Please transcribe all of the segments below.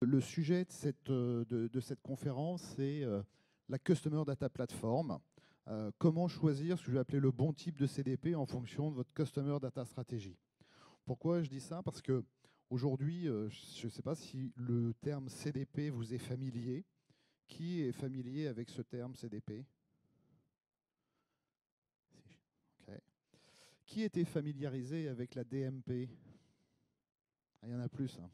Le sujet de cette conférence, c'est la Customer Data Platform. Comment choisir ce que je vais appeler le bon type de CDP en fonction de votre Customer Data Strategy. Pourquoi je dis ça? Parce que aujourd'hui, je ne sais pas si le terme CDP vous est familier. Qui est familier avec ce terme CDP? Okay. Qui était familiarisé avec la DMP? Il y en a plus, hein.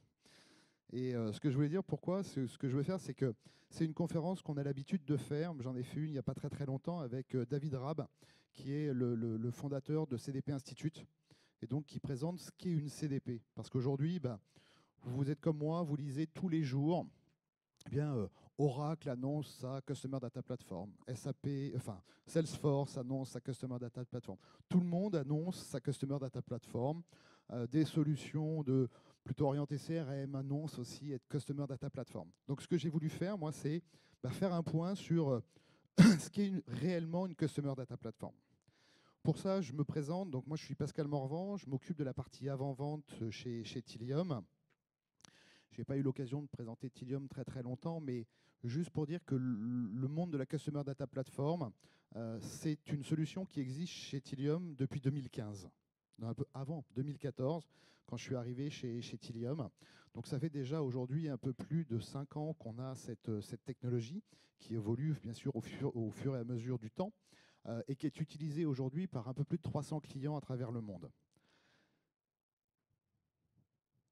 Et ce que je voulais dire, pourquoi, ce que je veux faire, c'est que c'est une conférence qu'on a l'habitude de faire. J'en ai fait une il n'y a pas très longtemps avec David Rabe, qui est le fondateur de CDP Institute, et donc qui présente ce qu'est une CDP. Parce qu'aujourd'hui, vous êtes comme moi, vous lisez tous les jours, eh bien, Oracle annonce sa Customer Data Platform, SAP, enfin, Salesforce annonce sa Customer Data Platform. Tout le monde annonce sa Customer Data Platform, des solutions de... plutôt orienté CRM, annonce aussi être Customer Data Platform. Donc ce que j'ai voulu faire, moi, c'est faire un point sur ce qu'est réellement une Customer Data Platform. Pour ça, je me présente. Donc moi, je suis Pascal Morvan, je m'occupe de la partie avant-vente chez Tealium. Je n'ai pas eu l'occasion de présenter Tealium très longtemps, mais juste pour dire que le monde de la Customer Data Platform, c'est une solution qui existe chez Tealium depuis 2015. Non, un peu avant 2014, quand je suis arrivé chez Tealium. Donc ça fait déjà aujourd'hui un peu plus de 5 ans qu'on a cette technologie qui évolue bien sûr au fur et à mesure du temps et qui est utilisée aujourd'hui par un peu plus de 300 clients à travers le monde.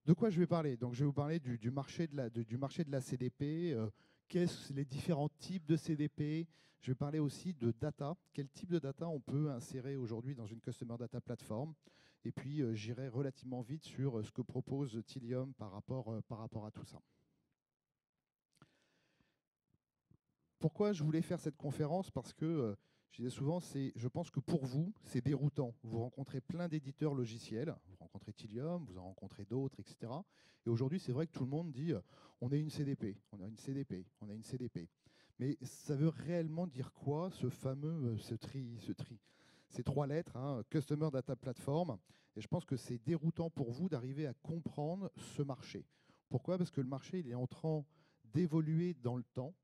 De quoi je vais parler? Donc je vais vous parler du marché de la CDP, qu'est-ce les différents types de CDP. Je vais parler aussi de data, quel type de data on peut insérer aujourd'hui dans une Customer Data Platform. Et puis, j'irai relativement vite sur ce que propose Tealium par rapport à tout ça. Pourquoi je voulais faire cette conférence? Parce que, je disais souvent, je pense que pour vous, c'est déroutant. Vous rencontrez plein d'éditeurs logiciels, vous rencontrez Tealium, vous en rencontrez d'autres, etc. Et aujourd'hui, c'est vrai que tout le monde dit on est une CDP, on a une CDP, on a une CDP. Mais ça veut réellement dire quoi, ce fameux ce tri? Ces 3 lettres, hein, Customer Data Platform. Et je pense que c'est déroutant pour vous d'arriver à comprendre ce marché. Pourquoi? Parce que le marché, il est en train d'évoluer dans le temps.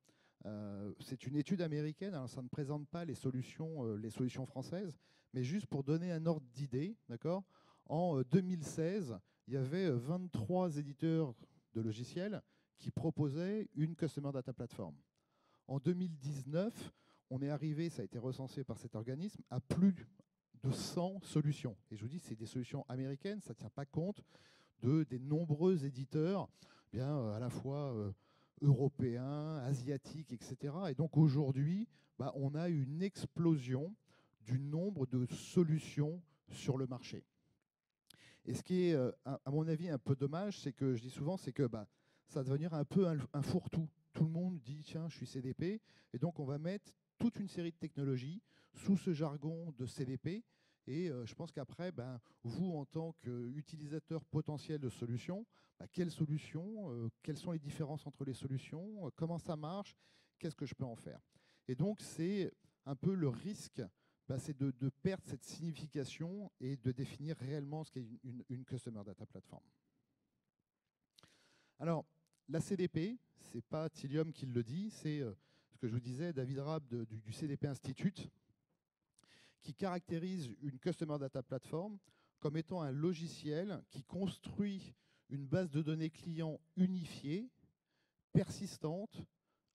C'est une étude américaine, alors ça ne présente pas les solutions, les solutions françaises, mais juste pour donner un ordre d'idée, d'accord? En 2016, il y avait 23 éditeurs de logiciels qui proposaient une Customer Data Platform. En 2019, on est arrivé, ça a été recensé par cet organisme, à plus de 100 solutions. Et je vous dis, c'est des solutions américaines, ça ne tient pas compte des nombreux éditeurs, à la fois européens, asiatiques, etc. Et donc aujourd'hui, on a une explosion du nombre de solutions sur le marché. Et ce qui est, à mon avis, un peu dommage, c'est que je dis souvent, c'est que ça va devenir un peu un fourre-tout. Tout le monde dit, tiens, je suis CDP, et donc on va mettre toute une série de technologies sous ce jargon de CDP. Et je pense qu'après, vous, en tant qu'utilisateur potentiel de solutions, quelles solutions, quelles sont les différences entre les solutions, comment ça marche, qu'est-ce que je peux en faire? Et donc, c'est un peu le risque, c'est de perdre cette signification et de définir réellement ce qu'est une Customer Data Platform. Alors, la CDP, ce n'est pas Tealium qui le dit, c'est ce que je vous disais, David Rabe du CDP Institute, qui caractérise une Customer Data Platform comme étant un logiciel qui construit une base de données clients unifiée, persistante,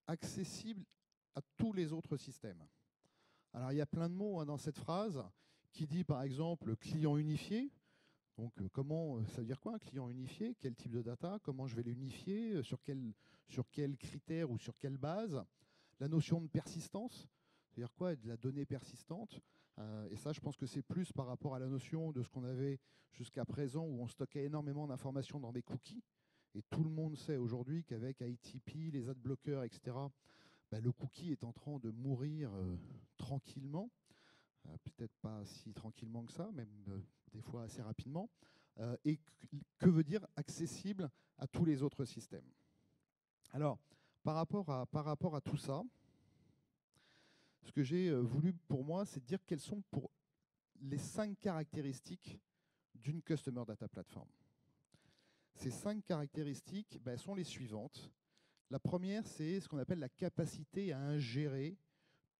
accessible à tous les autres systèmes. Alors il y a plein de mots dans cette phrase qui dit par exemple client unifié. Donc comment, ça veut dire quoi un client unifié? Quel type de data? Comment je vais l'unifier? Sur quels critères ou sur quelle base? La notion de persistance, c'est-à-dire quoi? De la donnée persistante. Et ça, je pense que c'est plus par rapport à la notion de ce qu'on avait jusqu'à présent où on stockait énormément d'informations dans des cookies. Et tout le monde sait aujourd'hui qu'avec ITP, les ad bloqueurs, etc., le cookie est en train de mourir tranquillement. Peut-être pas si tranquillement que ça, même des fois assez rapidement. Et que veut dire accessible à tous les autres systèmes? Alors, par rapport à tout ça, ce que j'ai voulu pour moi, c'est de dire quelles sont pour les 5 caractéristiques d'une Customer Data Platform. Ces 5 caractéristiques sont les suivantes. La première, c'est ce qu'on appelle la capacité à ingérer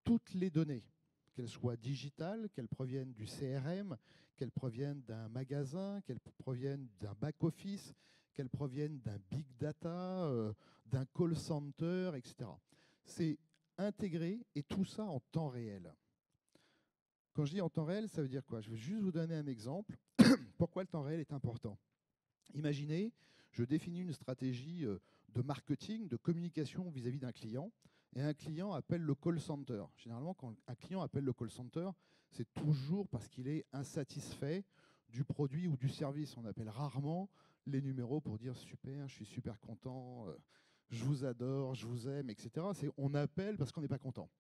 toutes les données, qu'elles soient digitales, qu'elles proviennent du CRM, qu'elles proviennent d'un magasin, qu'elles proviennent d'un back-office, qu'elles proviennent d'un big data, d'un call center, etc. C'est intégré et tout ça en temps réel. Quand je dis en temps réel, ça veut dire quoi? Je vais juste vous donner un exemple. Pourquoi le temps réel est important? Imaginez, je définis une stratégie de marketing, de communication vis-à-vis d'un client, et un client appelle le call center. Généralement, quand un client appelle le call center, c'est toujours parce qu'il est insatisfait du produit ou du service. On appelle rarement les numéros pour dire « super, je suis super content, je vous adore, je vous aime », etc. On appelle parce qu'on n'est pas content.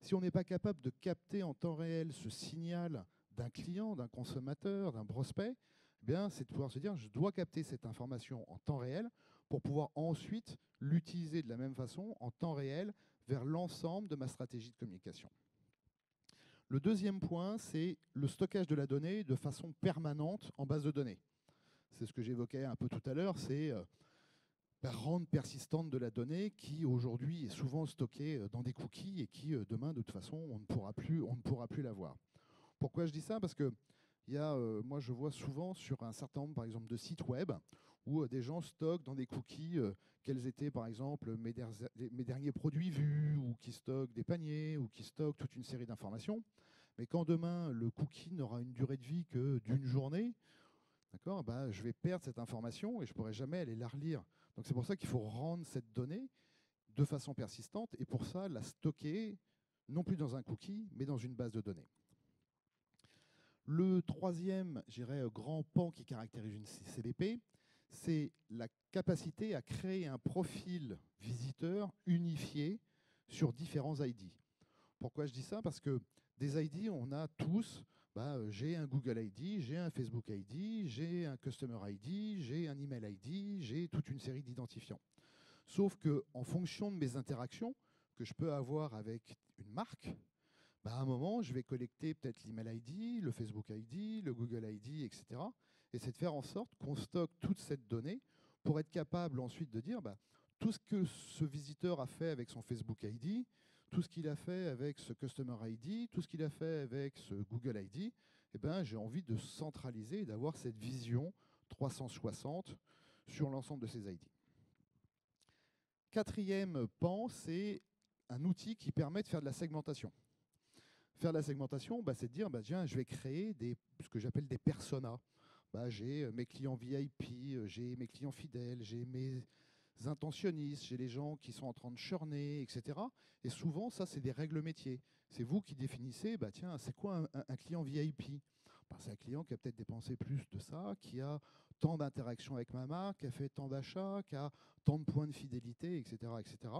Si on n'est pas capable de capter en temps réel ce signal d'un client, d'un consommateur, d'un prospect, eh bien, c'est de pouvoir se dire « je dois capter cette information en temps réel » pour pouvoir ensuite l'utiliser de la même façon en temps réel vers l'ensemble de ma stratégie de communication. Le deuxième point, c'est le stockage de la donnée de façon permanente en base de données. C'est ce que j'évoquais un peu tout à l'heure, c'est la rente persistante de la donnée qui aujourd'hui est souvent stockée dans des cookies et qui demain, de toute façon, on ne pourra plus l'avoir. Pourquoi je dis ça? Parce que moi je vois souvent sur un certain nombre, par exemple, de sites web où des gens stockent dans des cookies quels étaient, par exemple, mes derniers produits vus, ou qui stockent des paniers, ou qui stockent toute une série d'informations. Mais quand demain, le cookie n'aura une durée de vie que d'une journée, d'accord, je vais perdre cette information et je ne pourrai jamais aller la relire. Donc c'est pour ça qu'il faut rendre cette donnée de façon persistante et pour ça, la stocker, non plus dans un cookie, mais dans une base de données. Le troisième, grand pan qui caractérise une CDP, c'est la capacité à créer un profil visiteur unifié sur différents ID. Pourquoi je dis ça? Parce que des ID, on a tous. J'ai un Google ID, j'ai un Facebook ID, j'ai un Customer ID, j'ai un Email ID, j'ai toute une série d'identifiants. Sauf qu'en fonction de mes interactions que je peux avoir avec une marque, à un moment, je vais collecter peut-être l'Email ID, le Facebook ID, le Google ID, etc. Et c'est de faire en sorte qu'on stocke toute cette donnée pour être capable ensuite de dire tout ce que ce visiteur a fait avec son Facebook ID, tout ce qu'il a fait avec ce Customer ID, tout ce qu'il a fait avec ce Google ID, j'ai envie de centraliser et d'avoir cette vision 360 sur l'ensemble de ces ID. Quatrième pan, c'est un outil qui permet de faire de la segmentation. Faire de la segmentation, c'est de dire tiens, je vais créer ce que j'appelle des personas. J'ai mes clients VIP, j'ai mes clients fidèles, j'ai mes intentionnistes, j'ai les gens qui sont en train de churner, etc. Et souvent, ça, c'est des règles métiers. C'est vous qui définissez, tiens, c'est quoi un client VIP? C'est un client qui a peut-être dépensé plus de ça, qui a tant d'interactions avec ma marque, qui a fait tant d'achats, qui a tant de points de fidélité, etc., etc.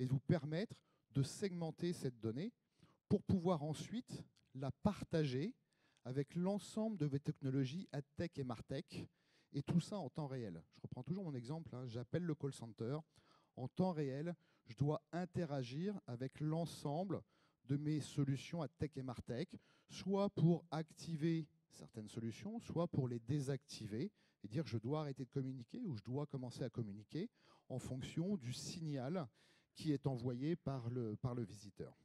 Et de vous permettre de segmenter cette donnée pour pouvoir ensuite la partager avec l'ensemble de vos technologies AdTech et MarTech, et tout ça en temps réel. Je reprends toujours mon exemple, j'appelle le call center. En temps réel, je dois interagir avec l'ensemble de mes solutions AdTech et MarTech, soit pour activer certaines solutions, soit pour les désactiver, et dire je dois arrêter de communiquer ou je dois commencer à communiquer en fonction du signal qui est envoyé par le visiteur.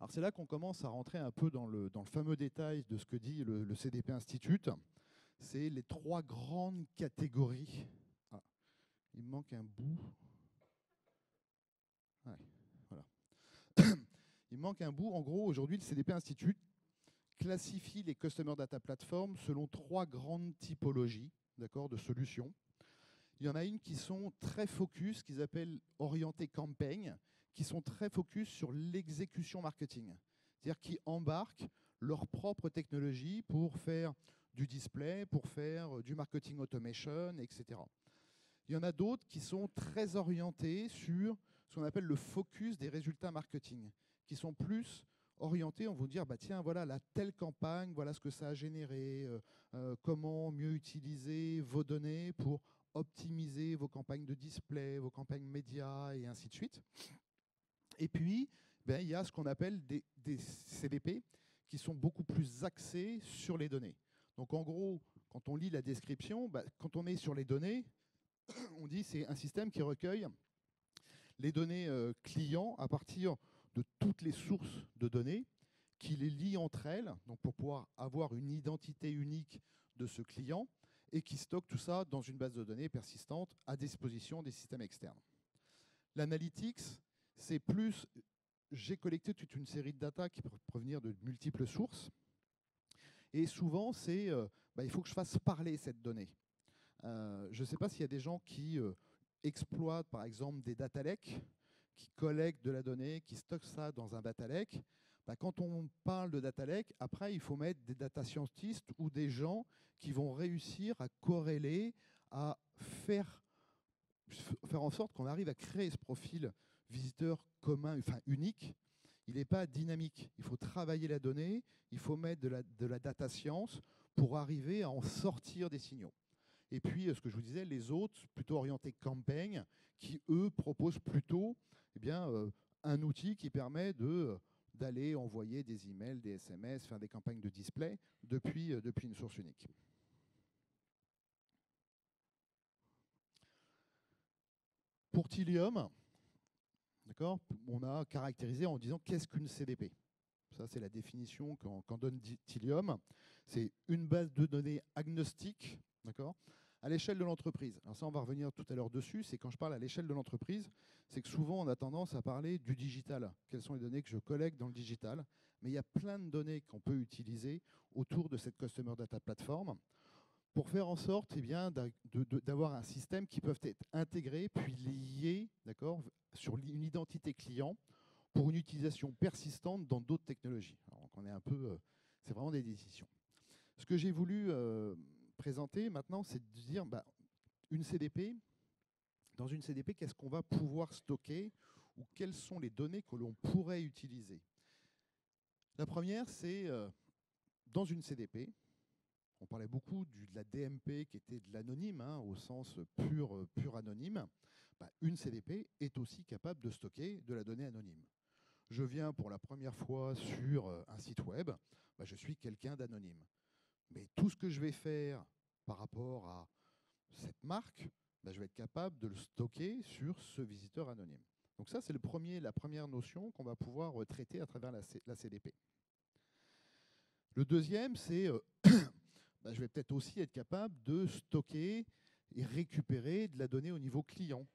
Alors c'est là qu'on commence à rentrer un peu dans le fameux détail de ce que dit le CDP Institute. C'est les 3 grandes catégories. Ah, il me manque un bout. Ouais, voilà. Il me manque un bout. En gros, aujourd'hui, le CDP Institute classifie les Customer Data Platforms selon 3 grandes typologies de solutions. Il y en a une qui sont très focus, qu'ils appellent orientées campagne, qui sont très focus sur l'exécution marketing, c'est-à-dire qui embarquent leur propre technologie pour faire du display, pour faire du marketing automation, etc. Il y en a d'autres qui sont très orientés sur ce qu'on appelle le focus des résultats marketing, qui sont plus orientés, on va dire, tiens, voilà la telle campagne, voilà ce que ça a généré, comment mieux utiliser vos données pour optimiser vos campagnes de display, vos campagnes médias, et ainsi de suite. Et puis, il y a ce qu'on appelle des CDP qui sont beaucoup plus axés sur les données. Donc en gros, quand on lit la description, bah, quand on est sur les données, on dit que c'est un système qui recueille les données clients à partir de toutes les sources de données, qui les lie entre elles, donc pour pouvoir avoir une identité unique de ce client, et qui stocke tout ça dans une base de données persistante à disposition des systèmes externes. L'analytics, c'est plus, j'ai collecté toute une série de data qui peuvent provenir de multiples sources, et souvent c'est, il faut que je fasse parler cette donnée. Je ne sais pas s'il y a des gens qui exploitent par exemple des data lakes, qui collectent de la donnée, qui stockent ça dans un data lake. Bah, quand on parle de data lake, après il faut mettre des data scientists ou des gens qui vont réussir à corréler, à faire en sorte qu'on arrive à créer ce profil visiteur commun, enfin unique. Il n'est pas dynamique. Il faut travailler la donnée, il faut mettre de la data science pour arriver à en sortir des signaux. Et puis, ce que je vous disais, les autres, plutôt orientés campagne, qui, eux, proposent plutôt un outil qui permet d'aller envoyer des emails, des SMS, faire des campagnes de display depuis une source unique. Pour Tealium, d'accord, on a caractérisé en disant qu'est-ce qu'une CDP. Ça, c'est la définition qu'en donne Tealium. C'est une base de données agnostique, d'accord, à l'échelle de l'entreprise. Alors ça, on va revenir tout à l'heure dessus. C'est quand je parle à l'échelle de l'entreprise, c'est que souvent, on a tendance à parler du digital. Quelles sont les données que je collecte dans le digital? Mais il y a plein de données qu'on peut utiliser autour de cette Customer Data Platform pour faire en sorte d'avoir un système qui peut être intégré, puis lié sur une identité client pour une utilisation persistante dans d'autres technologies. Alors, on est un peu, c'est vraiment des décisions. Ce que j'ai voulu... présenter maintenant, c'est de dire une CDP, dans une CDP, qu'est-ce qu'on va pouvoir stocker ou quelles sont les données que l'on pourrait utiliser? La première, c'est dans une CDP, on parlait beaucoup de la DMP qui était de l'anonyme, hein, au sens pur anonyme, une CDP est aussi capable de stocker de la donnée anonyme. Je viens pour la première fois sur un site web, je suis quelqu'un d'anonyme. Mais tout ce que je vais faire par rapport à cette marque, je vais être capable de le stocker sur ce visiteur anonyme. Donc ça, c'est la première notion qu'on va pouvoir traiter à travers la CDP. Le deuxième, c'est je vais peut-être aussi être capable de stocker et récupérer de la donnée au niveau client.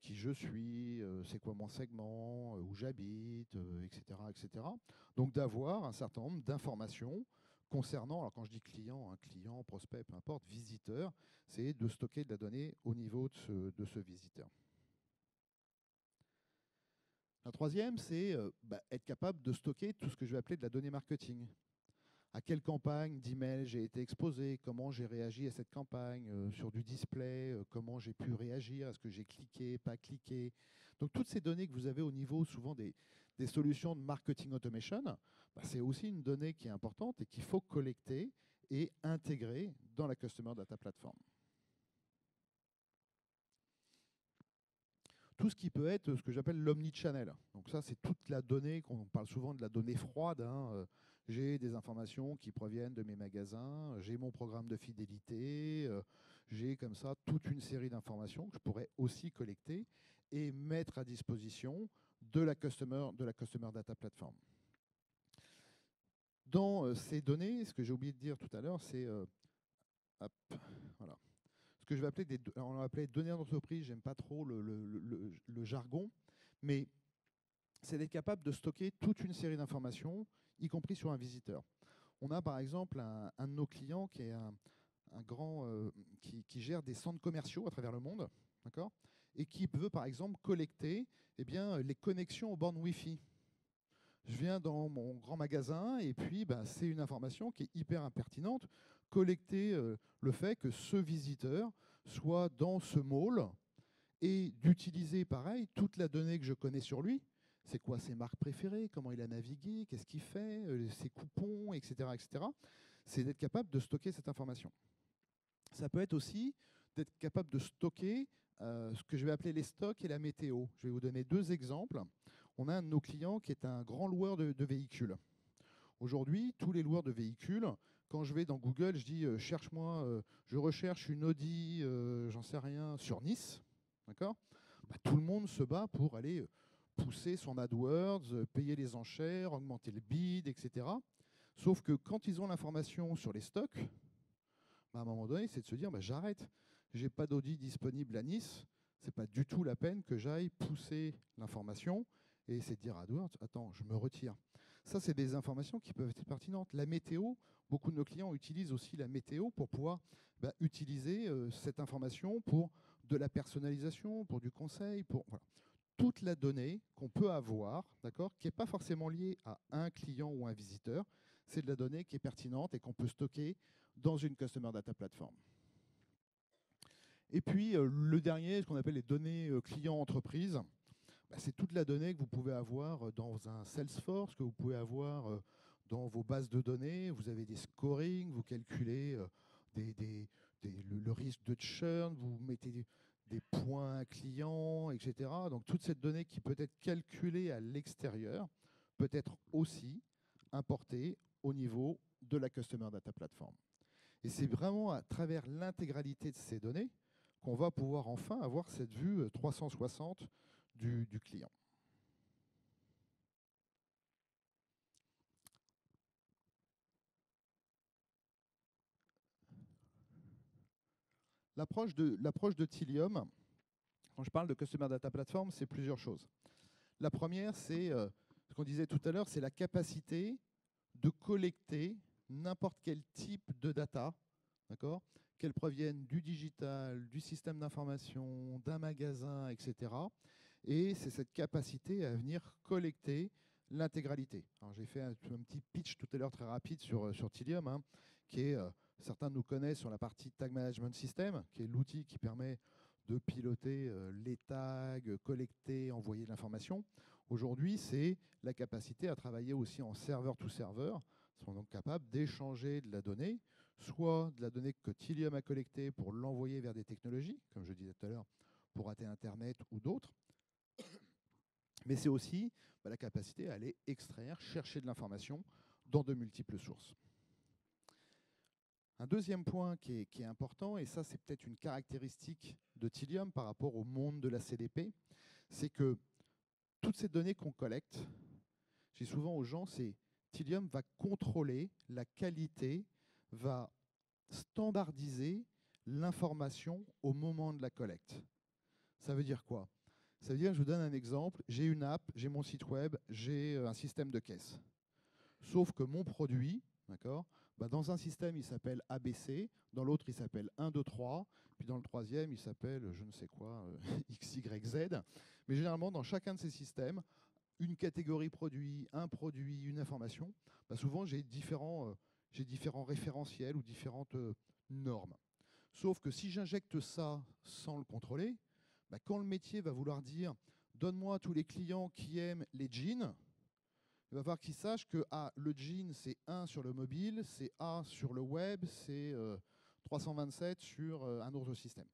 Qui je suis, c'est quoi mon segment, où j'habite, etc., etc. Donc d'avoir un certain nombre d'informations concernant, alors quand je dis client, client, prospect, peu importe, visiteur, c'est de stocker de la donnée au niveau de ce visiteur. La troisième, c'est être capable de stocker tout ce que je vais appeler de la donnée marketing. À quelle campagne d'email j'ai été exposé, comment j'ai réagi à cette campagne, sur du display, comment j'ai pu réagir, est-ce que j'ai cliqué, pas cliqué. Donc toutes ces données que vous avez au niveau souvent des solutions de marketing automation, c'est aussi une donnée qui est importante et qu'il faut collecter et intégrer dans la Customer Data Platform. Tout ce qui peut être ce que j'appelle l'omnichannel. Donc ça, c'est toute la donnée, on parle souvent de la donnée froide. Hein. J'ai des informations qui proviennent de mes magasins, j'ai mon programme de fidélité, j'ai comme ça toute une série d'informations que je pourrais aussi collecter et mettre à disposition de la Customer Data Platform. Dans ces données, ce que j'ai oublié de dire tout à l'heure, c'est ce que je vais appeler données d'entreprise. J'aime pas trop le jargon, mais c'est d'être capable de stocker toute une série d'informations, y compris sur un visiteur. On a par exemple un de nos clients qui est un grand qui gère des centres commerciaux à travers le monde, d'accord, et qui veut par exemple collecter les connexions aux bornes Wi-Fi. Je viens dans mon grand magasin et puis c'est une information qui est hyper impertinente. Collecter le fait que ce visiteur soit dans ce mall et d'utiliser pareil toute la donnée que je connais sur lui. C'est quoi ses marques préférées, comment il a navigué, qu'est-ce qu'il fait, ses coupons, etc., etc. C'est d'être capable de stocker cette information. Ça peut être aussi d'être capable de stocker ce que je vais appeler les stocks et la météo. Je vais vous donner deux exemples. On a un de nos clients qui est un grand loueur de véhicules. Aujourd'hui, tous les loueurs de véhicules, Quand je vais dans Google, je dis cherche-moi, je recherche une Audi, j'en sais rien, sur Nice. D'accord ? Bah, tout le monde se bat pour aller pousser son AdWords, payer les enchères, augmenter le bid, etc. Sauf que quand ils ont l'information sur les stocks, bah, à un moment donné, c'est de se dire bah, j'arrête, j'ai pas d'Audi disponible à Nice, c'est pas du tout la peine que j'aille pousser l'information. Et c'est de dire à AdWords, attends, je me retire. Ça, c'est des informations qui peuvent être pertinentes. La météo, beaucoup de nos clients utilisent aussi la météo pour pouvoir bah, utiliser cette information pour de la personnalisation, pour du conseil, pour voilà. Toute la donnée qu'on peut avoir, d'accord, qui n'est pas forcément liée à un client ou un visiteur, c'est de la donnée qui est pertinente et qu'on peut stocker dans une Customer Data Platform. Et puis, le dernier, ce qu'on appelle les données client-entreprise, c'est toute la donnée que vous pouvez avoir dans un Salesforce, que vous pouvez avoir dans vos bases de données. Vous avez des scorings, vous calculez le risque de churn, vous mettez des points à client, etc. Donc toute cette donnée qui peut être calculée à l'extérieur peut être aussi importée au niveau de la Customer Data Platform. Et c'est vraiment à travers l'intégralité de ces données qu'on va pouvoir enfin avoir cette vue 360 du client. L'approche de Tealium, quand je parle de Customer Data Platform, c'est plusieurs choses. La première, c'est ce qu'on disait tout à l'heure, c'est la capacité de collecter n'importe quel type de data, d'accord, qu'elles proviennent du digital, du système d'information, d'un magasin, etc. Et c'est cette capacité à venir collecter l'intégralité. J'ai fait un petit pitch tout à l'heure très rapide sur Tealium, hein, qui est, certains nous connaissent sur la partie Tag Management System, qui est l'outil qui permet de piloter les tags, collecter, envoyer de l'information. Aujourd'hui, c'est la capacité à travailler aussi en serveur-to-serveur. Ils sont donc capables d'échanger de la donnée, soit de la donnée que Tealium a collectée pour l'envoyer vers des technologies, comme je disais tout à l'heure, pour AT Internet ou d'autres. Mais c'est aussi bah, la capacité à aller extraire, chercher de l'information dans de multiples sources. Un deuxième point qui est important, et ça c'est peut-être une caractéristique de Tealium par rapport au monde de la CDP, c'est que toutes ces données qu'on collecte, j'ai souvent aux gens, c'est Tealium va contrôler la qualité, va standardiser l'information au moment de la collecte. Ça veut dire quoi ? Ça veut dire, je vous donne un exemple, j'ai une app, j'ai mon site web, j'ai un système de caisse. Sauf que mon produit, d'accord, bah dans un système, il s'appelle ABC, dans l'autre, il s'appelle 1, 2, 3, puis dans le troisième, il s'appelle, je ne sais quoi, X, Y, Z. Mais généralement, dans chacun de ces systèmes, une catégorie produit, une information, bah souvent, j'ai différents référentiels ou différentes normes. Sauf que si j'injecte ça sans le contrôler, bah, quand le métier va vouloir dire « donne-moi tous les clients qui aiment les jeans », il va falloir qu'ils sachent que ah, le jean, c'est 1 sur le mobile, c'est A sur le web, c'est 327 sur un autre système.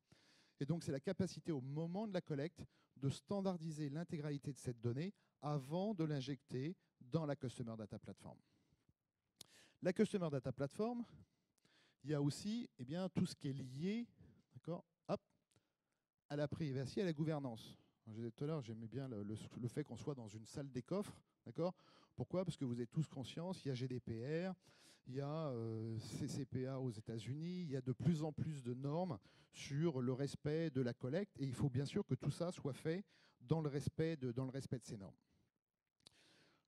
Et donc, c'est la capacité au moment de la collecte de standardiser l'intégralité de cette donnée avant de l'injecter dans la Customer Data Platform. La Customer Data Platform, il y a aussi eh bien, tout ce qui est lié, d'accord, à la privacité, à la gouvernance. Je disais tout à l'heure, j'aimais bien le fait qu'on soit dans une salle des coffres, d'accord ? Pourquoi ? Parce que vous êtes tous conscients, il y a GDPR, il y a CCPA aux États-Unis, il y a de plus en plus de normes sur le respect de la collecte, et il faut bien sûr que tout ça soit fait dans le respect de ces normes.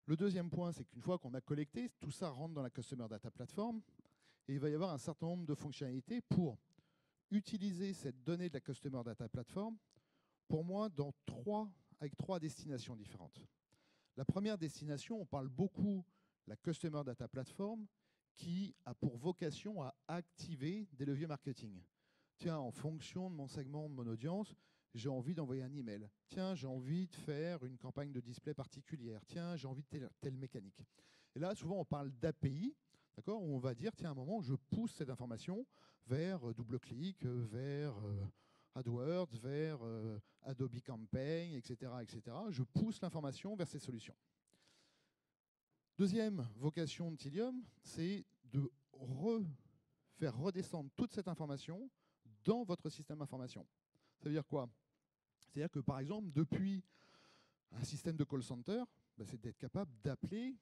Le deuxième point, c'est qu'une fois qu'on a collecté, tout ça rentre dans la Customer Data Platform, et il va y avoir un certain nombre de fonctionnalités pour utiliser cette donnée de la Customer Data Platform, pour moi, avec trois destinations différentes. La première destination, on parle beaucoup de la Customer Data Platform qui a pour vocation à activer des leviers marketing. Tiens, en fonction de mon segment, de mon audience, j'ai envie d'envoyer un email. Tiens, j'ai envie de faire une campagne de display particulière. Tiens, j'ai envie de telle mécanique. Et là, souvent, on parle d'API, d'accord, où on va dire, tiens, à un moment, je pousse cette information vers DoubleClick, vers AdWords, vers Adobe Campaign, etc., etc. Je pousse l'information vers ces solutions. Deuxième vocation de Tealium, c'est de faire redescendre toute cette information dans votre système d'information. Ça veut dire quoi? C'est-à-dire que, par exemple, depuis un système de call center, bah, c'est d'être capable d'appeler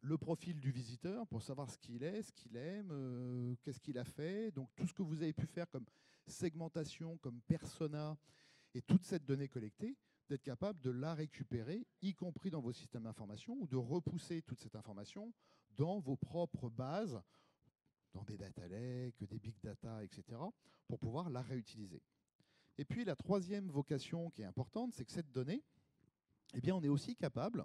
le profil du visiteur pour savoir ce qu'il est, ce qu'il aime, qu'est-ce qu'il a fait. Donc, tout ce que vous avez pu faire comme segmentation, comme persona, et toute cette donnée collectée, d'être capable de la récupérer, y compris dans vos systèmes d'information, ou de repousser toute cette information dans vos propres bases, dans des data lakes, des big data, etc., pour pouvoir la réutiliser. Et puis la troisième vocation qui est importante, c'est que cette donnée, eh bien, on est aussi capable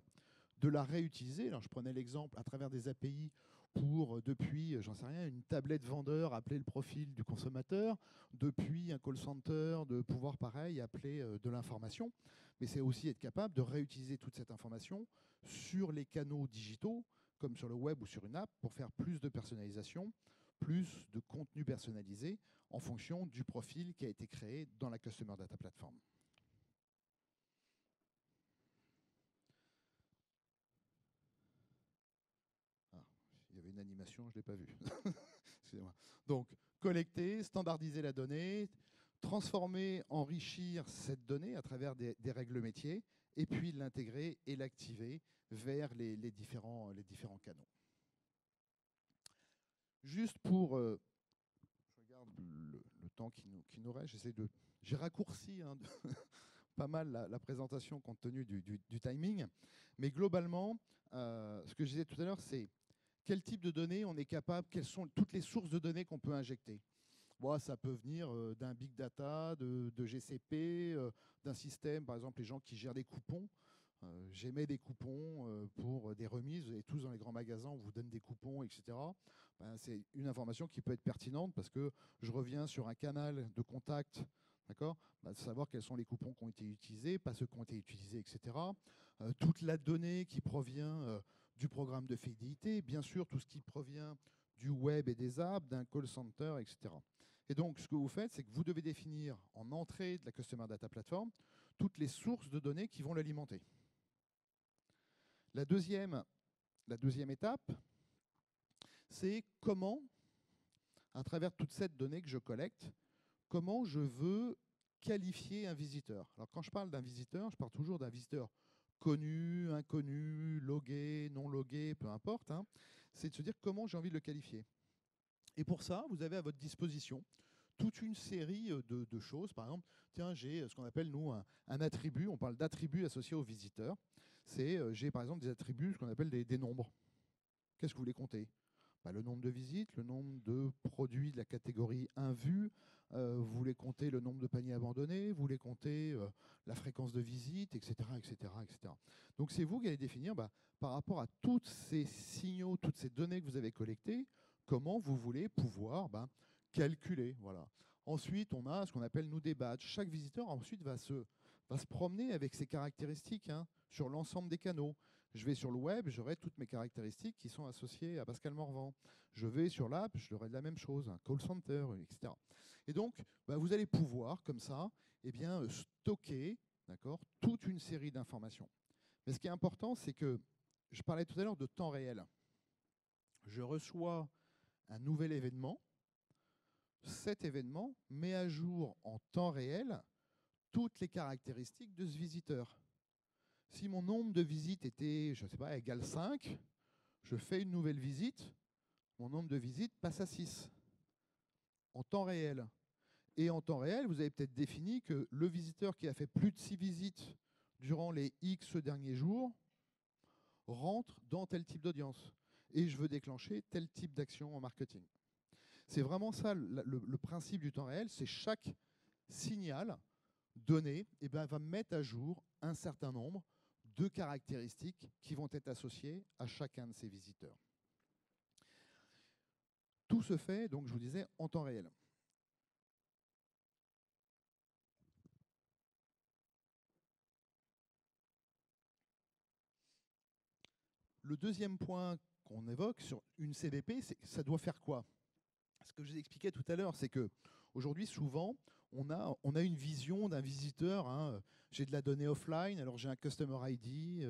de la réutiliser. Alors, je prenais l'exemple à travers des API pour, depuis, j'en sais rien, une tablette vendeur, appeler le profil du consommateur, depuis un call center, de pouvoir, pareil, appeler de l'information. Mais c'est aussi être capable de réutiliser toute cette information sur les canaux digitaux, comme sur le web ou sur une app, pour faire plus de personnalisation, plus de contenu personnalisé en fonction du profil qui a été créé dans la Customer Data Platform. Il y avait une animation, je ne l'ai pas vue. Excusez-moi. Donc, collecter, standardiser la donnée, transformer, enrichir cette donnée à travers des règles métiers, et puis l'intégrer et l'activer vers les différents canaux. Juste pour... je regarde le temps qui nous reste. J'ai raccourci hein, pas mal la présentation compte tenu du timing. Mais globalement, ce que je disais tout à l'heure, c'est quel type de données on est capable, quelles sont toutes les sources de données qu'on peut injecter. Bon, ça peut venir d'un big data, de GCP, d'un système, par exemple les gens qui gèrent des coupons. J'émets des coupons pour des remises, et tous dans les grands magasins, on vous donne des coupons, etc. Ben, c'est une information qui peut être pertinente parce que je reviens sur un canal de contact, d'accord, ben, savoir quels sont les coupons qui ont été utilisés, pas ceux qui ont été utilisés, etc. Toute la donnée qui provient du programme de fidélité, bien sûr, tout ce qui provient du web et des apps, d'un call center, etc. Et donc, ce que vous faites, c'est que vous devez définir en entrée de la Customer Data Platform toutes les sources de données qui vont l'alimenter. La deuxième étape, c'est comment, à travers toute cette donnée que je collecte, comment je veux qualifier un visiteur. Alors quand je parle d'un visiteur, je parle toujours d'un visiteur connu, inconnu, logué, non logué, peu importe. Hein. C'est de se dire comment j'ai envie de le qualifier. Et pour ça, vous avez à votre disposition toute une série de choses. Par exemple, tiens, j'ai ce qu'on appelle, nous, un attribut. On parle d'attributs associés au visiteur. C'est, j'ai par exemple des attributs, ce qu'on appelle des nombres. Qu'est-ce que vous voulez compter? Bah, le nombre de visites, le nombre de produits de la catégorie 1 vue, vous voulez compter le nombre de paniers abandonnés, vous voulez compter la fréquence de visite, etc., etc., etc. Donc c'est vous qui allez définir, bah, par rapport à tous ces signaux, toutes ces données que vous avez collectées, comment vous voulez pouvoir bah, calculer. Voilà. Ensuite, on a ce qu'on appelle, nous, des badges. Chaque visiteur, ensuite, va se promener avec ses caractéristiques, hein, sur l'ensemble des canaux. Je vais sur le web, j'aurai toutes mes caractéristiques qui sont associées à Pascal Morvan. Je vais sur l'app, j'aurai de la même chose, un call center, etc. Et donc, bah, vous allez pouvoir, comme ça, eh bien, stocker, d'accord, toute une série d'informations. Mais ce qui est important, c'est que je parlais tout à l'heure de temps réel. Je reçois un nouvel événement. Cet événement met à jour en temps réel toutes les caractéristiques de ce visiteur. Si mon nombre de visites était, je ne sais pas, égal 5, je fais une nouvelle visite, mon nombre de visites passe à 6, en temps réel. Et en temps réel, vous avez peut-être défini que le visiteur qui a fait plus de 6 visites durant les X derniers jours rentre dans tel type d'audience. Et je veux déclencher tel type d'action en marketing. C'est vraiment ça le principe du temps réel, c'est chaque signal donné, eh ben, va mettre à jour un certain nombre de caractéristiques qui vont être associées à chacun de ces visiteurs. Tout se fait, donc je vous disais, en temps réel. Le deuxième point qu'on évoque sur une CDP, c'est que ça doit faire quoi? Ce que je vous expliquais tout à l'heure, c'est que aujourd'hui, souvent, on a une vision d'un visiteur. Hein. J'ai de la donnée offline, alors j'ai un Customer ID,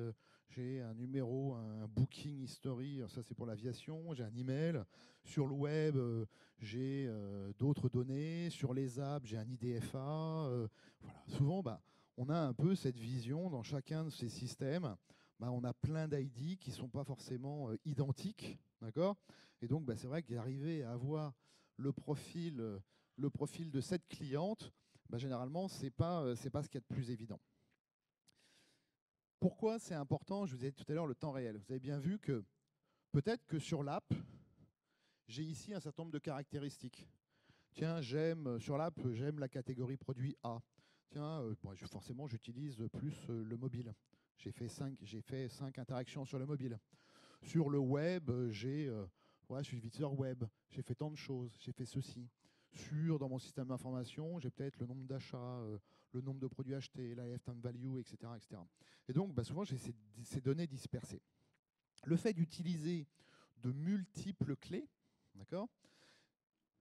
j'ai un numéro, un booking history, ça c'est pour l'aviation, j'ai un email, sur le web j'ai d'autres données, sur les apps j'ai un IDFA, voilà. Souvent on a un peu cette vision dans chacun de ces systèmes, on a plein d'ID qui ne sont pas forcément identiques, d'accord ? Et donc c'est vrai qu'arriver à avoir le profil de cette cliente, généralement ce n'est pas, ce qu'il y a de plus évident. Pourquoi c'est important? Je vous ai dit tout à l'heure le temps réel. Vous avez bien vu que peut-être que sur l'app, j'ai ici un certain nombre de caractéristiques. Tiens, j'aime sur l'app, j'aime la catégorie produit A. Tiens, forcément, j'utilise plus le mobile. J'ai fait 5 interactions sur le mobile. Sur le web, je suis visiteur web. J'ai fait tant de choses. J'ai fait ceci. Dans mon système d'information, j'ai peut-être le nombre d'achats, le nombre de produits achetés, la lifetime value, etc. etc. Et donc, souvent, j'ai ces données dispersées. Le fait d'utiliser de multiples clés, d'accord,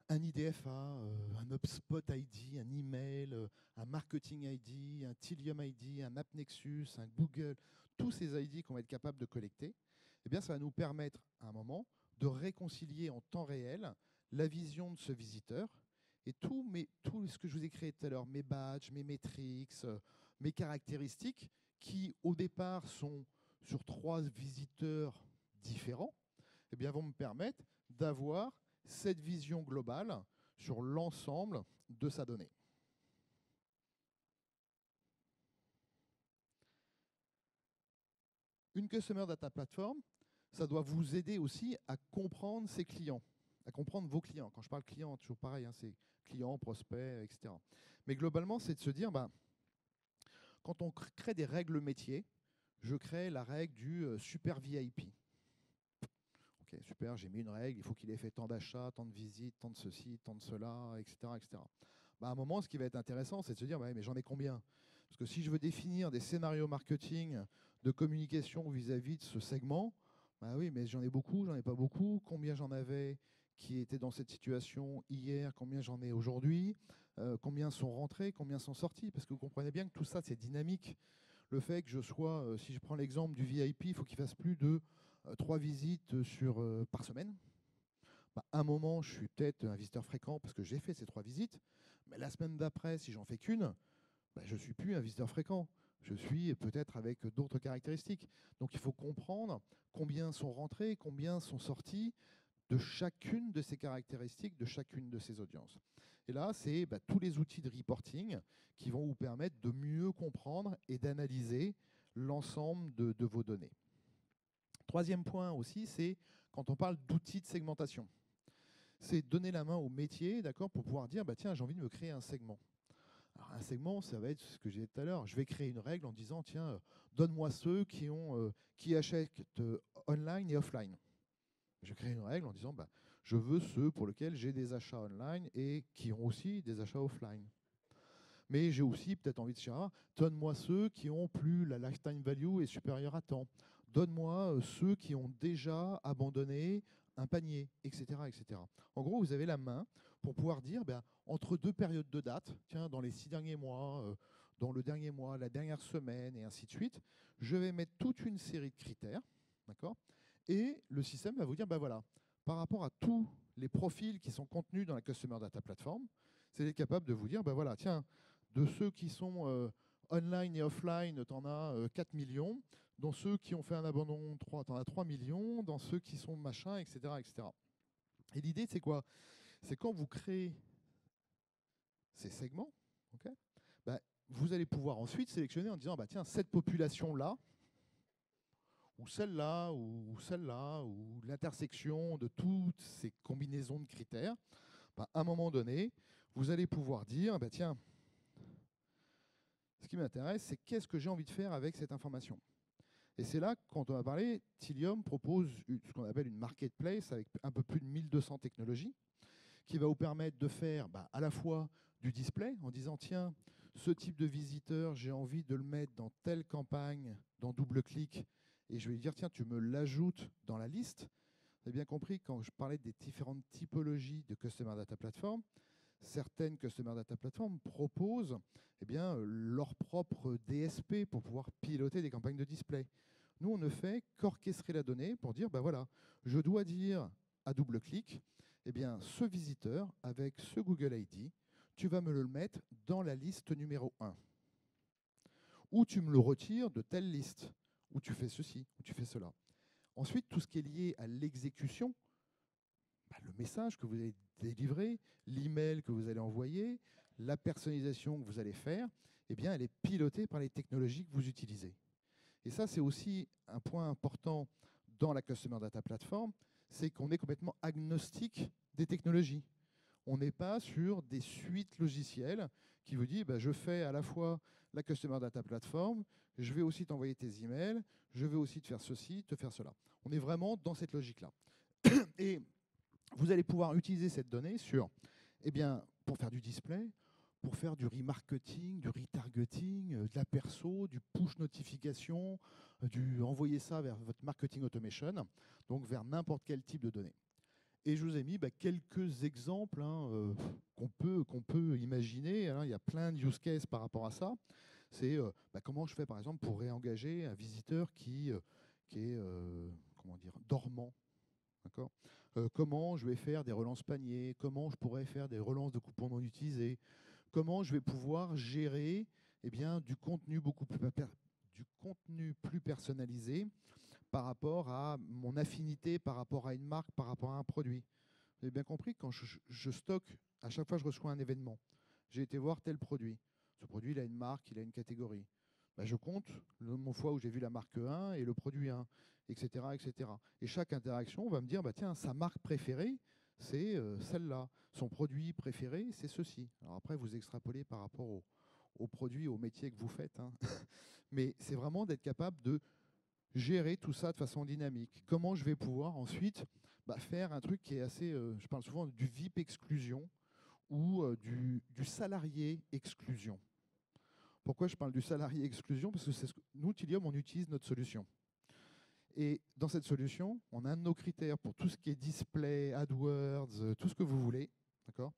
un IDFA, un HubSpot ID, un email, un marketing ID, un Tealium ID, un AppNexus, un Google, tous ces ID qu'on va être capable de collecter, eh bien, ça va nous permettre, à un moment, de réconcilier en temps réel la vision de ce visiteur et tout ce que je vous ai créé tout à l'heure, mes badges, mes métriques, mes caractéristiques, qui au départ sont sur 3 visiteurs différents, eh bien, vont me permettre d'avoir cette vision globale sur l'ensemble de sa donnée. Une Customer Data Platform, ça doit vous aider aussi à comprendre ses clients, à comprendre vos clients. Quand je parle client, toujours pareil, hein, c'est client, prospect, etc. Mais globalement, c'est de se dire, quand on crée des règles métiers, je crée la règle du super VIP. Ok, super, j'ai mis une règle, il faut qu'il ait fait tant d'achats, tant de visites, tant de ceci, tant de cela, etc. etc. À un moment, ce qui va être intéressant, c'est de se dire, mais j'en ai combien? Parce que si je veux définir des scénarios marketing de communication vis-à-vis de ce segment, oui, mais j'en ai beaucoup, j'en ai pas beaucoup, combien j'en avais qui étaient dans cette situation hier, combien j'en ai aujourd'hui, combien sont rentrés, combien sont sortis, parce que vous comprenez bien que tout ça, c'est dynamique. Le fait que je sois, si je prends l'exemple du VIP, il faut qu'il fasse plus de 3 visites par semaine. À un moment, je suis peut-être un visiteur fréquent parce que j'ai fait ces 3 visites, mais la semaine d'après, si j'en fais qu'une, je ne suis plus un visiteur fréquent. Je suis peut-être avec d'autres caractéristiques. Donc il faut comprendre combien sont rentrés, combien sont sortis de chacune de ces caractéristiques, de chacune de ces audiences. Et là, c'est tous les outils de reporting qui vont vous permettre de mieux comprendre et d'analyser l'ensemble de vos données. Troisième point aussi, c'est quand on parle d'outils de segmentation. C'est donner la main au métier, d'accord, pour pouvoir dire, tiens, j'ai envie de me créer un segment. Alors un segment, ça va être ce que j'ai dit tout à l'heure. Je vais créer une règle en disant, tiens, donne-moi ceux qui achètent online et offline. Je crée une règle en disant, je veux ceux pour lesquels j'ai des achats online et qui ont aussi des achats offline. Mais j'ai aussi peut-être envie de dire, donne-moi ceux qui ont plus la lifetime value est supérieure à temps. Donne-moi ceux qui ont déjà abandonné un panier, etc., etc. En gros, vous avez la main pour pouvoir dire, entre 2 périodes de date, tiens, dans les 6 derniers mois, dans le dernier mois, la dernière semaine, et ainsi de suite, je vais mettre toute une série de critères, d'accord, et le système va vous dire, voilà, par rapport à tous les profils qui sont contenus dans la Customer Data Platform, c'est capable de vous dire, voilà, tiens, de ceux qui sont online et offline, tu en as 4 millions, dans ceux qui ont fait un abandon, tu en as 3 millions, dans ceux qui sont machin, etc. etc. Et l'idée, c'est quoi? C'est quand vous créez ces segments, okay, vous allez pouvoir ensuite sélectionner en disant, tiens, cette population-là, ou celle-là, ou celle-là, ou l'intersection de toutes ces combinaisons de critères, à un moment donné, vous allez pouvoir dire, tiens, ce qui m'intéresse, c'est qu'est-ce que j'ai envie de faire avec cette information. Et c'est là, quand on va parler, Tealium propose ce qu'on appelle une marketplace avec un peu plus de 1200 technologies, qui va vous permettre de faire à la fois du display, en disant, tiens, ce type de visiteur, j'ai envie de le mettre dans telle campagne, dans double clic, et je vais lui dire, tiens, tu me l'ajoutes dans la liste. Vous avez bien compris, quand je parlais des différentes typologies de Customer Data Platform, certaines Customer Data Platform proposent leur propre DSP pour pouvoir piloter des campagnes de display. Nous, on ne fait qu'orchestrer la donnée pour dire, ben voilà, je dois dire à double clic, eh bien, ce visiteur, avec ce Google ID, tu vas me le mettre dans la liste numéro 1. Ou tu me le retires de telle liste, ou tu fais ceci, ou tu fais cela. Ensuite, tout ce qui est lié à l'exécution, bah, le message que vous allez délivrer, l'email que vous allez envoyer, la personnalisation que vous allez faire, eh bien, elle est pilotée par les technologies que vous utilisez. Et ça, c'est aussi un point important dans la Customer Data Platform, c'est qu'on est complètement agnostique des technologies. On n'est pas sur des suites logicielles qui vous disent bah, « je fais à la fois la Customer Data Platform, je vais aussi t'envoyer tes emails, je vais aussi te faire ceci, te faire cela ». On est vraiment dans cette logique-là. Et vous allez pouvoir utiliser cette donnée sur, eh bien, pour faire du display, pour faire du remarketing, du retargeting, de la perso, du push notification, du envoyer ça vers votre marketing automation, donc vers n'importe quel type de données. Et je vous ai mis bah, quelques exemples hein, qu'on peut imaginer. Hein, il y a plein de use cases par rapport à ça. C'est bah, comment je fais par exemple pour réengager un visiteur qui est comment dire, dormant. D'accord ? Comment je vais faire des relances paniers, comment je pourrais faire des relances de coupons non utilisés, comment je vais pouvoir gérer eh bien, du contenu plus personnalisé par rapport à mon affinité, par rapport à une marque, par rapport à un produit. Vous avez bien compris, quand je stocke, à chaque fois que je reçois un événement, j'ai été voir tel produit. Ce produit, il a une marque, il a une catégorie. Ben, je compte le nombre de fois où j'ai vu la marque 1 et le produit 1, etc. etc. Et chaque interaction va me dire, bah, tiens, sa marque préférée, c'est celle-là. Son produit préféré, c'est ceci. Alors après, vous extrapolez par rapport aux produits, aux métiers que vous faites. Hein. Mais c'est vraiment d'être capable de gérer tout ça de façon dynamique. Comment je vais pouvoir ensuite bah, faire un truc qui est assez... je parle souvent du VIP exclusion ou du salarié exclusion. Pourquoi je parle du salarié exclusion? Parce que c'est ce que nous, Tealium, on utilise notre solution. Et dans cette solution, on a un de nos critères pour tout ce qui est display, AdWords, tout ce que vous voulez. D'accord ?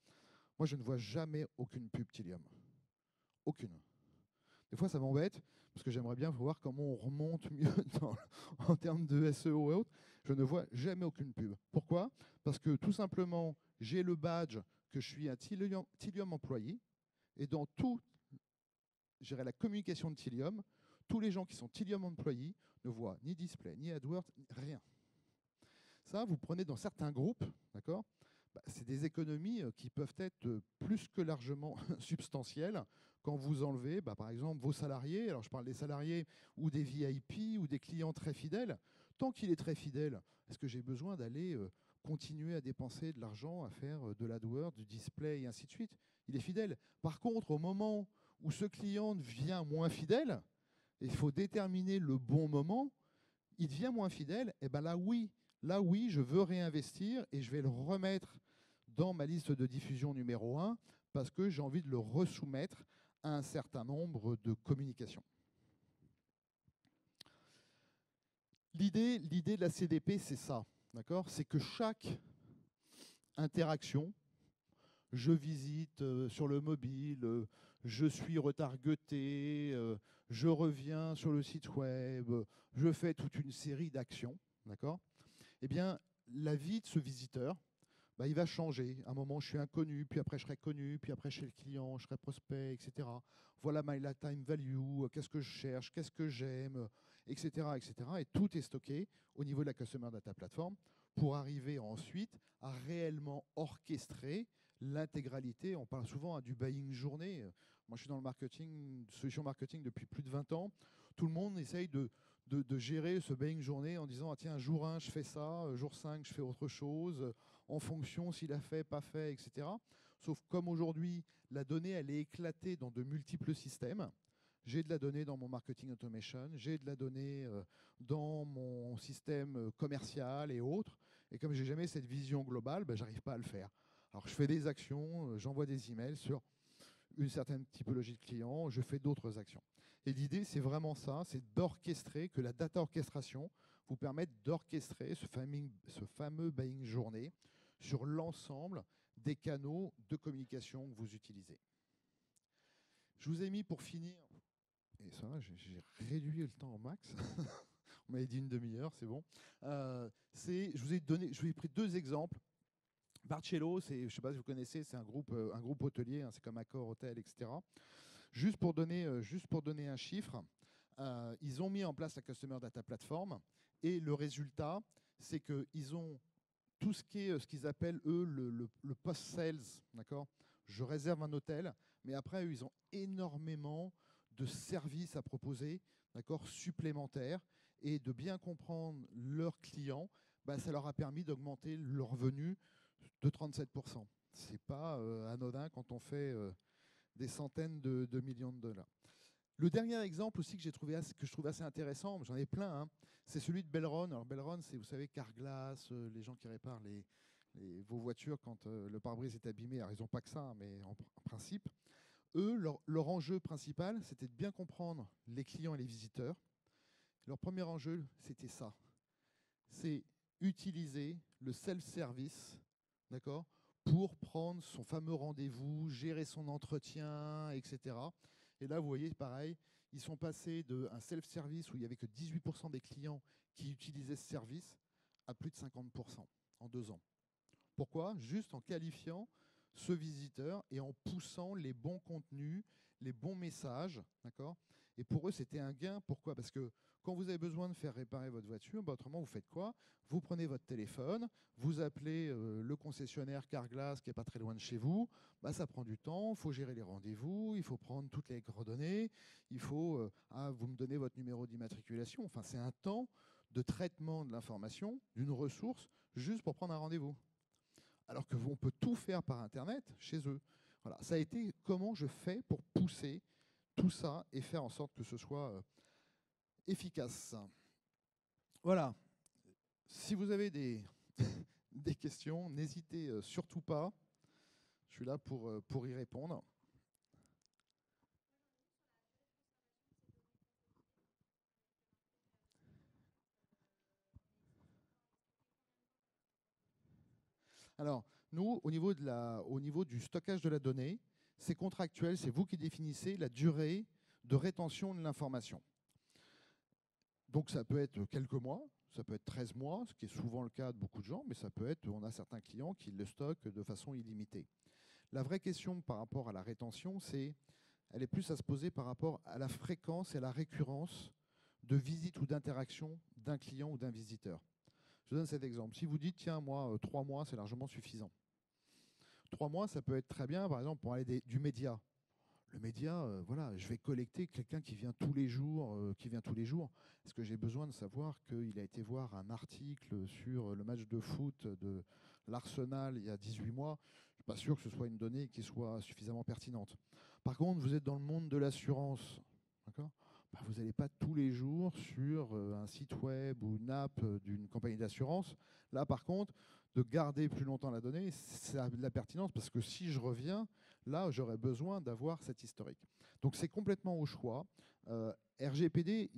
Moi, je ne vois jamais aucune pub Tealium. Aucune. Des fois, ça m'embête, parce que j'aimerais bien voir comment on remonte mieux en termes de SEO et autres. Je ne vois jamais aucune pub. Pourquoi ? Parce que tout simplement, j'ai le badge que je suis un Tealium employé, et dans tout, gérer la communication de Tealium, tous les gens qui sont Tealium employés ne voient ni display, ni AdWords, rien. Ça, vous prenez dans certains groupes, d'accord, bah, c'est des économies qui peuvent être plus que largement substantielles quand vous enlevez, bah, par exemple, vos salariés, alors je parle des salariés ou des VIP ou des clients très fidèles. Tant qu'il est très fidèle, est-ce que j'ai besoin d'aller continuer à dépenser de l'argent, à faire de l'AdWords, du display et ainsi de suite? Il est fidèle. Par contre, au moment où ce client devient moins fidèle, et il faut déterminer le bon moment, il devient moins fidèle, et bien là oui, je veux réinvestir et je vais le remettre dans ma liste de diffusion numéro 1 parce que j'ai envie de le resoumettre à un certain nombre de communications. L'idée de la CDP, c'est ça, d'accord ? C'est que chaque interaction, je visite sur le mobile, je suis retargeté, je reviens sur le site web, je fais toute une série d'actions, d'accord ? Eh bien, la vie de ce visiteur, bah, il va changer. À un moment, je suis inconnu, puis après, je serai connu, puis après, chez le client, je serai prospect, etc. Voilà my lifetime value, qu'est-ce que je cherche, qu'est-ce que j'aime, etc., etc. Et tout est stocké au niveau de la Customer Data Platform pour arriver ensuite à réellement orchestrer l'intégralité. On parle souvent hein, du buying journée. Moi, je suis dans le marketing, solution marketing depuis plus de 20 ans. Tout le monde essaye de gérer ce buying journée en disant ah, « tiens, jour 1, je fais ça, jour 5, je fais autre chose, en fonction s'il a fait, pas fait, etc. » Sauf comme aujourd'hui, la donnée, elle est éclatée dans de multiples systèmes. J'ai de la donnée dans mon marketing automation, j'ai de la donnée dans mon système commercial et autres. Et comme je n'ai jamais cette vision globale, ben, je n'arrive pas à le faire. Alors, je fais des actions, j'envoie des emails sur une certaine typologie de clients, je fais d'autres actions. Et l'idée, c'est vraiment ça, c'est d'orchestrer, que la data orchestration vous permette d'orchestrer ce fameux buying journée sur l'ensemble des canaux de communication que vous utilisez. Je vous ai mis pour finir, et ça j'ai réduit le temps au max, On m'avait dit une demi-heure, c'est bon. Je vous ai pris deux exemples. Barcello, je ne sais pas si vous connaissez, c'est un groupe hôtelier, hein, c'est comme Accor Hotel, etc. Juste pour donner un chiffre, ils ont mis en place la Customer Data Platform et le résultat, c'est qu'ils ont tout ce qui est ce qu'ils appellent, eux, le post-sales. Je réserve un hôtel, mais après, eux, ils ont énormément de services à proposer, supplémentaires, et de bien comprendre leurs clients, bah, ça leur a permis d'augmenter leurs revenus de 37%. C'est pas anodin quand on fait des centaines de millions de dollars. Le dernier exemple aussi que je trouve assez intéressant, j'en ai plein, hein, c'est celui de Belron. Alors Belron, c'est, vous savez, Carglass, les gens qui réparent vos voitures quand le pare-brise est abîmé. Alors ils n'ont pas que ça, hein, mais en principe. Eux, leur enjeu principal, c'était de bien comprendre les clients et les visiteurs. Leur premier enjeu, c'était ça. C'est utiliser le self-service, d'accord, pour prendre son fameux rendez-vous, gérer son entretien, etc. Et là, vous voyez, pareil, ils sont passés d'un self-service où il n'y avait que 18% des clients qui utilisaient ce service à plus de 50% en 2 ans. Pourquoi? Juste en qualifiant ce visiteur et en poussant les bons contenus, les bons messages, d'accord? Et pour eux, c'était un gain. Pourquoi? Parce que quand vous avez besoin de faire réparer votre voiture, bah autrement, vous faites quoi? Vous prenez votre téléphone, vous appelez le concessionnaire Carglass qui n'est pas très loin de chez vous. Bah, ça prend du temps, il faut gérer les rendez-vous, il faut prendre toutes les coordonnées, il faut vous me donnez votre numéro d'immatriculation. Enfin, c'est un temps de traitement de l'information, d'une ressource, juste pour prendre un rendez-vous. Alors qu'on peut tout faire par Internet chez eux. Voilà, ça a été comment je fais pour pousser tout ça et faire en sorte que ce soit... efficace. Voilà. Si vous avez des questions, n'hésitez surtout pas. Je suis là pour y répondre. Alors, nous, au niveau du stockage de la donnée, c'est contractuel, c'est vous qui définissez la durée de rétention de l'information. Donc ça peut être quelques mois, ça peut être 13 mois, ce qui est souvent le cas de beaucoup de gens, mais ça peut être, on a certains clients qui le stockent de façon illimitée. La vraie question par rapport à la rétention, c'est, elle est plus à se poser par rapport à la fréquence et à la récurrence de visite ou d'interaction d'un client ou d'un visiteur. Je donne cet exemple. Si vous dites, tiens, moi, 3 mois, c'est largement suffisant. 3 mois, ça peut être très bien, par exemple, pour aller du média. Le média, voilà, je vais collecter quelqu'un qui vient tous les jours. Est-ce que j'ai besoin de savoir qu'il a été voir un article sur le match de foot de l'Arsenal il y a 18 mois? Je ne suis pas sûr que ce soit une donnée qui soit suffisamment pertinente. Par contre, vous êtes dans le monde de l'assurance. D'accord ? Bah, vous n'allez pas tous les jours sur un site web ou une app d'une compagnie d'assurance. Là, par contre, de garder plus longtemps la donnée, ça a de la pertinence parce que si je reviens... Là, j'aurais besoin d'avoir cet historique. Donc, c'est complètement au choix. RGPD,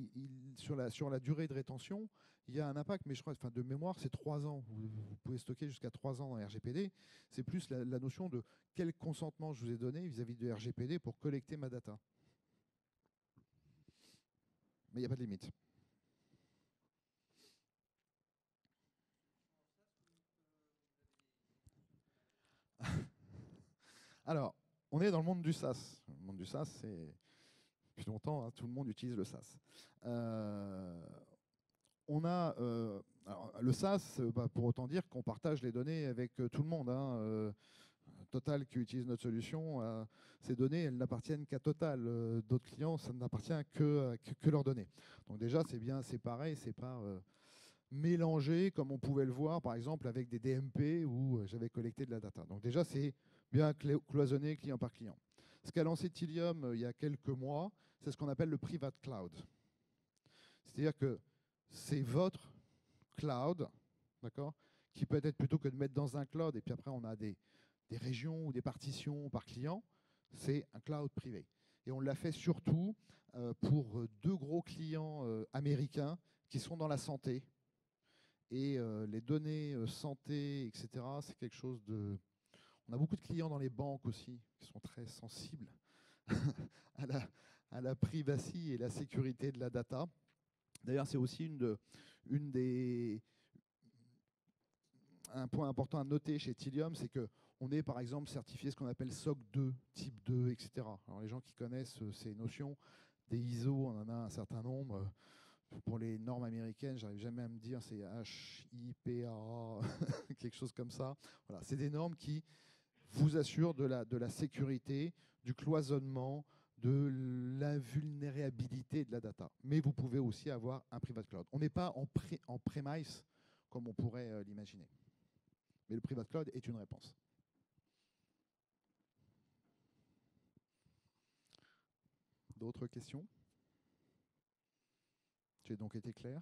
sur la durée de rétention, il y a un impact, mais je crois, enfin, de mémoire, c'est 3 ans. Vous pouvez stocker jusqu'à 3 ans dans RGPD. C'est plus la notion de quel consentement je vous ai donné vis-à-vis de RGPD pour collecter ma data. Mais il n'y a pas de limite. Alors, on est dans le monde du SaaS. Le monde du SaaS, c'est depuis longtemps, hein, tout le monde utilise le SaaS. Le SaaS, bah, pour autant dire qu'on partage les données avec tout le monde. Hein, Total qui utilise notre solution, ces données, elles n'appartiennent qu'à Total. D'autres clients, ça n'appartient que leurs données. Donc déjà, c'est bien séparé, c'est pas... mélangé, comme on pouvait le voir, par exemple, avec des DMP où j'avais collecté de la data. Donc déjà, c'est bien cloisonné client par client. Ce qu'a lancé Tealium il y a quelques mois, c'est ce qu'on appelle le private cloud. C'est-à-dire que c'est votre cloud, d'accord, qui peut être plutôt que de mettre dans un cloud, et puis après on a des régions ou des partitions par client, c'est un cloud privé. Et on l'a fait surtout pour 2 gros clients américains qui sont dans la santé. Et les données santé, etc., c'est quelque chose de... On a beaucoup de clients dans les banques aussi, qui sont très sensibles à la privacité et la sécurité de la data. D'ailleurs, c'est aussi un point important à noter chez Tealium, c'est qu'on est par exemple certifié ce qu'on appelle SOC 2, type 2, etc. Alors les gens qui connaissent ces notions, des ISO, on en a un certain nombre. Pour les normes américaines, j'arrive jamais à me dire, c'est HIPAA, quelque chose comme ça. Voilà, c'est des normes qui vous assurent de la sécurité, du cloisonnement, de l'invulnérabilité de la data. Mais vous pouvez aussi avoir un private cloud. On n'est pas en premise comme on pourrait l'imaginer. Mais le private cloud est une réponse. D'autres questions? J'ai donc été clair.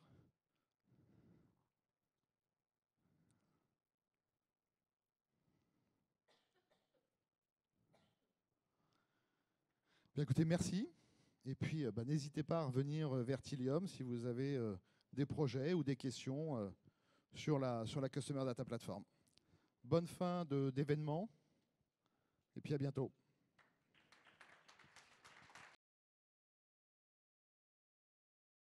Bien, écoutez, merci. Et puis, n'hésitez pas à revenir vers Tealium si vous avez des projets ou des questions sur la Customer Data Platform. Bonne fin d'événement et puis à bientôt.